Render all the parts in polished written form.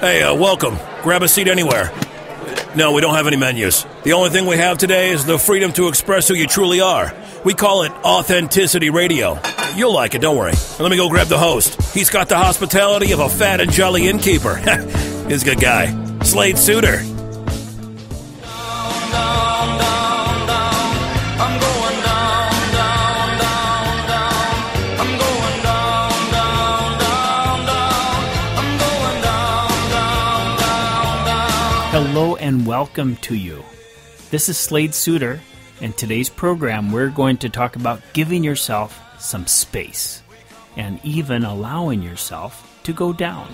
Hey, welcome. Grab a seat anywhere. No, we don't have any menus. The only thing we have today is the freedom to express who you truly are. We call it Authenticity Radio. You'll like it, don't worry. Let me go grab the host. He's got the hospitality of a fat and jolly innkeeper. He's a good guy. Slade Suiter. Hello and welcome to you. This is Slade Suiter. In today's program, we're going to talk about giving yourself some space and even allowing yourself to go down.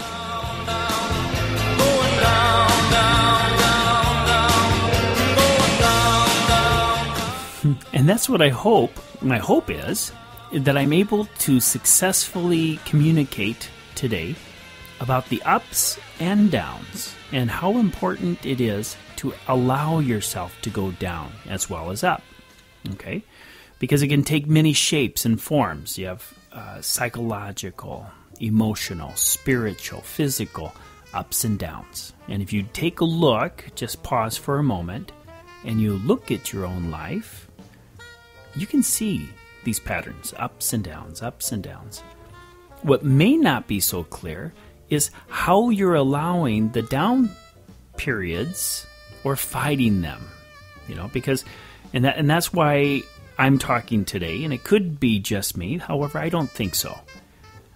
And that's what I hope. My hope is that I'm able to successfully communicate today about the ups and downs and how important it is to allow yourself to go down as well as up, okay? Because it can take many shapes and forms. You have psychological, emotional, spiritual, physical ups and downs. And if you take a look, just pause for a moment, and you look at your own life, you can see these patterns, ups and downs, ups and downs. What may not be so clear is how you're allowing the down periods or fighting them, you know, because, and that's why I'm talking today, and it could be just me. However, I don't think so.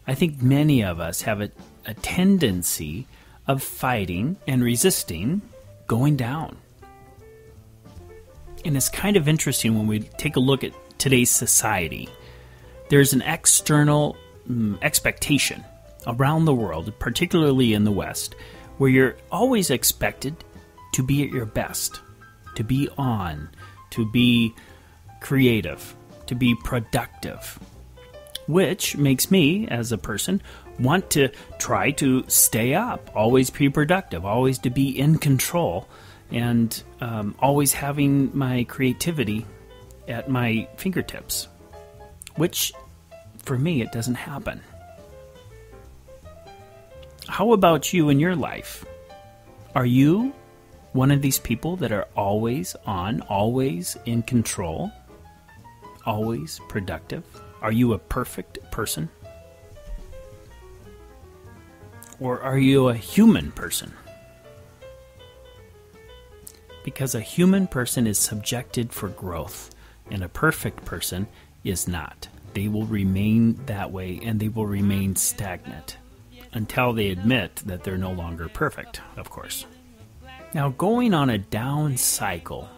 I think many of us have a tendency of fighting and resisting going down. And it's kind of interesting when we take a look at today's society. There's an external expectation around the world, particularly in the West, where you're always expected to be at your best, to be on, to be creative, to be productive, which makes me, as a person, want to try to stay up, always be productive, always to be in control, and always having my creativity at my fingertips, which, for me, it doesn't happen. How about you in your life? Are you one of these people that are always on, always in control, always productive? Are you a perfect person? Or are you a human person? Because a human person is subjected for growth, and a perfect person is not. They will remain that way, and they will remain stagnant until they admit that they're no longer perfect, of course. Now, going on a down cycle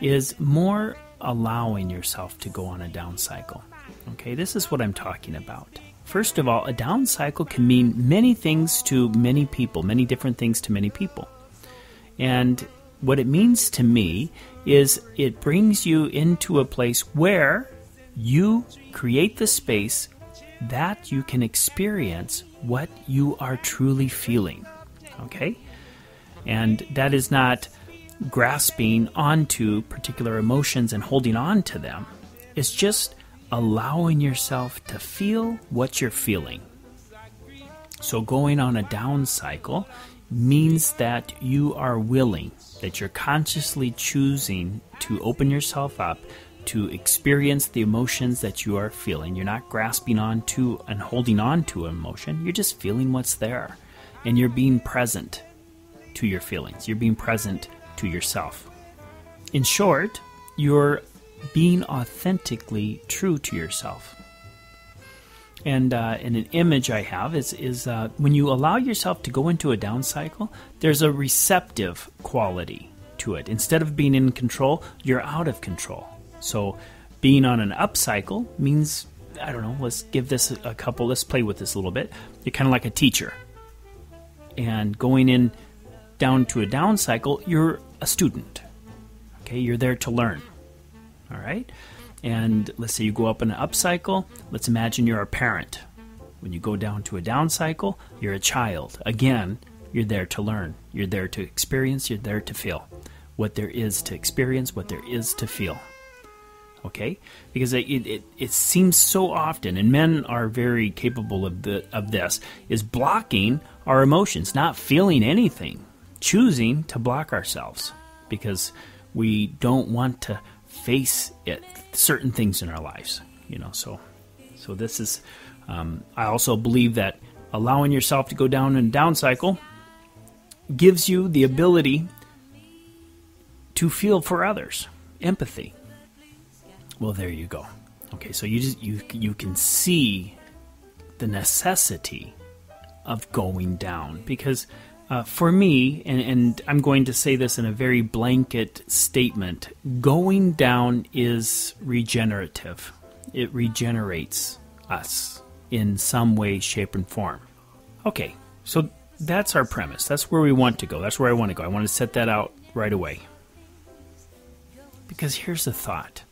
is more allowing yourself to go on a down cycle. Okay, this is what I'm talking about. First of all, a down cycle can mean many things to many people, many different things to many people. And what it means to me is it brings you into a place where you create the space that you can experience what you are truly feeling, okay? And that is not grasping onto particular emotions and holding on to them. It's just allowing yourself to feel what you're feeling. So going on a down cycle means that you are willing, that you're consciously choosing to open yourself up to experience the emotions that you are feeling. You're not grasping on to and holding on to an emotion. You're just feeling what's there. And you're being present to your feelings. You're being present to yourself. In short, you're being authentically true to yourself. And an image I have is when you allow yourself to go into a down cycle, there's a receptive quality to it. Instead of being in control, you're out of control. So being on an up cycle means, I don't know, let's give this a couple, let's play with this a little bit. You're kind of like a teacher. And going in down to a down cycle, you're a student. Okay, you're there to learn. All right? And let's say you go up in an up cycle, let's imagine you're a parent. When you go down to a down cycle, you're a child. Again, you're there to learn. You're there to experience, you're there to feel. What there is to experience, what there is to feel. okay? Because it seems so often, and men are very capable of this, is blocking our emotions, not feeling anything, choosing to block ourselves because we don't want to face it, certain things in our lives, you know. So this is, I also believe that allowing yourself to go down and down cycle gives you the ability to feel for others, empathy. Well, there you go. Okay, so you can see the necessity of going down, because for me, and I'm going to say this in a very blanket statement, going down is regenerative. It regenerates us in some way, shape, and form. Okay, so that's our premise. That's where we want to go. That's where I want to go. I want to set that out right away. Because here's the thought.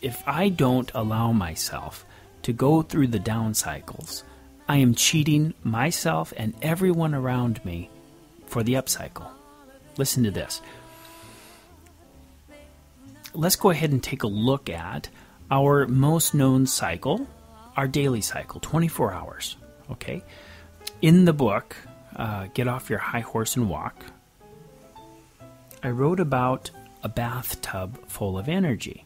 If I don't allow myself to go through the down cycles, I am cheating myself and everyone around me for the up cycle. Listen to this. Let's go ahead and take a look at our most known cycle, our daily cycle, 24 hours. Okay? In the book, Get Off Your High Horse and Walk, I wrote about a bathtub full of energy.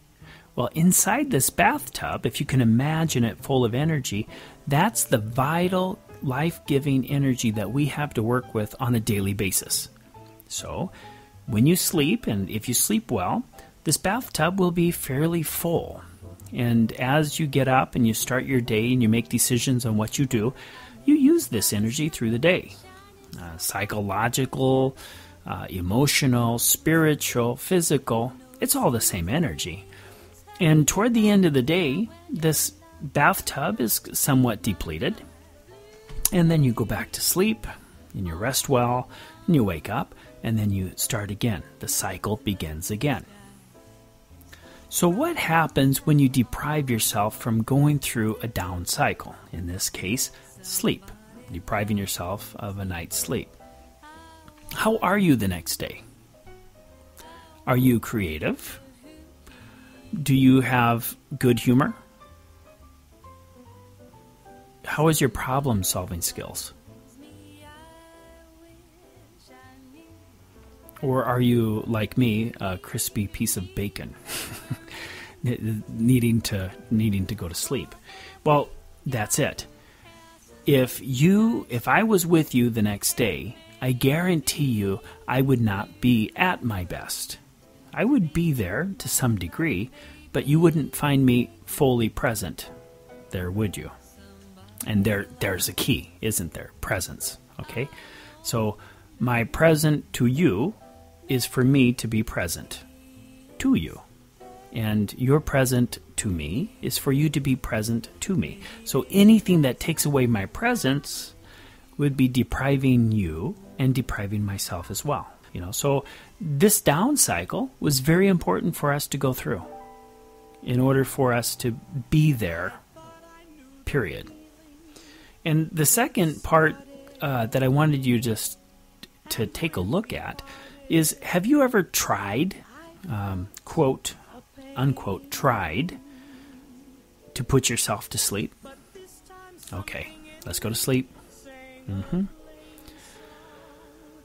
Well, inside this bathtub, if you can imagine it full of energy, that's the vital, life-giving energy that we have to work with on a daily basis. So, when you sleep, and if you sleep well, this bathtub will be fairly full. And as you get up and you start your day and you make decisions on what you do, you use this energy through the day. Psychological, emotional, spiritual, physical, it's all the same energy. And toward the end of the day, this bathtub is somewhat depleted. And then you go back to sleep, and you rest well, and you wake up, and then you start again. The cycle begins again. So what happens when you deprive yourself from going through a down cycle? In this case, sleep. Depriving yourself of a night's sleep. How are you the next day? Are you creative? Do you have good humor? How is your problem-solving skills? Or are you, like me, a crispy piece of bacon needing to go to sleep? Well, that's it. If I was with you the next day, I guarantee you I would not be at my best. I would be there to some degree, but you wouldn't find me fully present there, would you? And there's a key, isn't there? Presence, okay? So my present to you is for me to be present to you. And your present to me is for you to be present to me. So anything that takes away my presence would be depriving you and depriving myself as well. You know, so this down cycle was very important for us to go through in order for us to be there, period. And the second part that I wanted you just to take a look at is, have you ever tried, quote, unquote, tried to put yourself to sleep? Okay, let's go to sleep. Mm-hmm.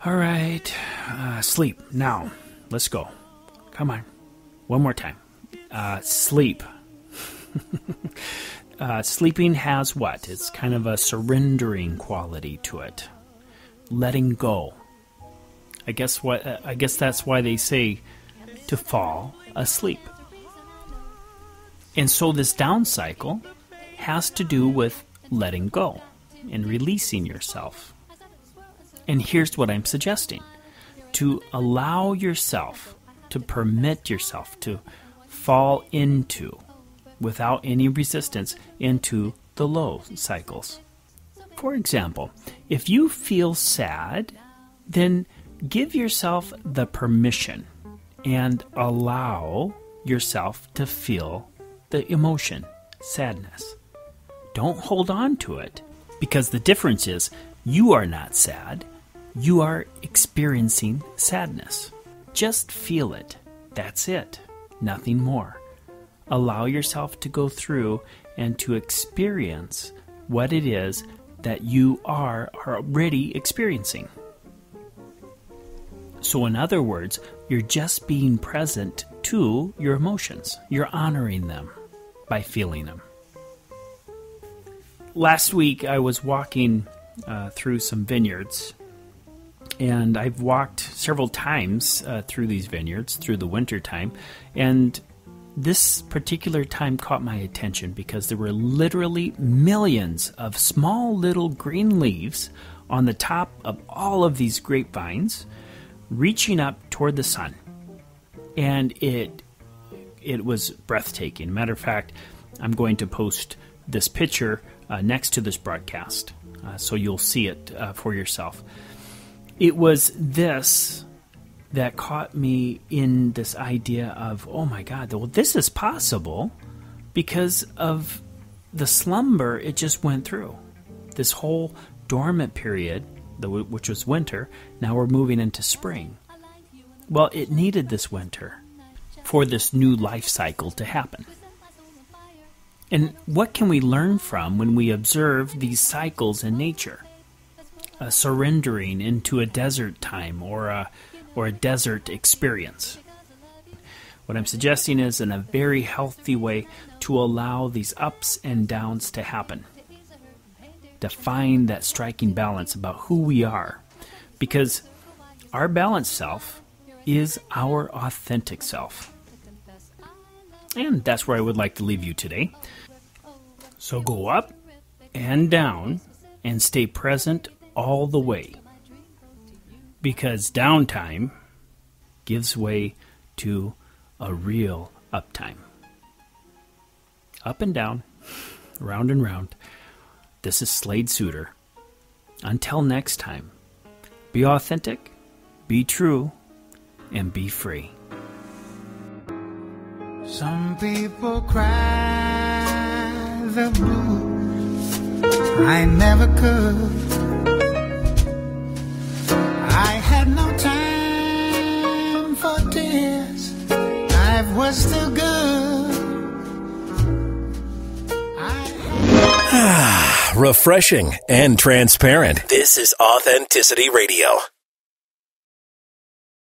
All right, sleep. Now, let's go. Come on. One more time. Sleep. Sleeping has what? It's kind of a surrendering quality to it. Letting go. I guess that's why they say to fall asleep. And so this down cycle has to do with letting go and releasing yourself. And here's what I'm suggesting. To allow yourself, to permit yourself to fall into, without any resistance, into the low cycles. For example, if you feel sad, then give yourself the permission and allow yourself to feel the emotion, sadness. Don't hold on to it, because the difference is you are not sad. You are experiencing sadness. Just feel it. That's it. Nothing more. Allow yourself to go through and to experience what it is that you are already experiencing. So in other words, you're just being present to your emotions. You're honoring them by feeling them. Last week I was walking through some vineyards, and I've walked several times through these vineyards through the winter time, and this particular time caught my attention because there were literally millions of small little green leaves on the top of all of these grapevines reaching up toward the sun. And it was breathtaking. Matter of fact, I'm going to post this picture next to this broadcast so you'll see it for yourself. It was this that caught me in this idea of, oh my God, well, this is possible because of the slumber it just went through. This whole dormant period, which was winter, now we're moving into spring. Well, it needed this winter for this new life cycle to happen. And what can we learn from when we observe these cycles in nature? A surrendering into a desert time or a desert experience. What I'm suggesting is in a very healthy way to allow these ups and downs to happen. To find that striking balance about who we are. Because our balanced self is our authentic self. And that's where I would like to leave you today. So go up and down and stay present all the way. Because downtime gives way to a real uptime. Up and down, round and round. This is Slade Suiter. Until next time, be authentic, be true, and be free. Some people cry the blue. I never could. Refreshing and transparent. This is Authenticity Radio.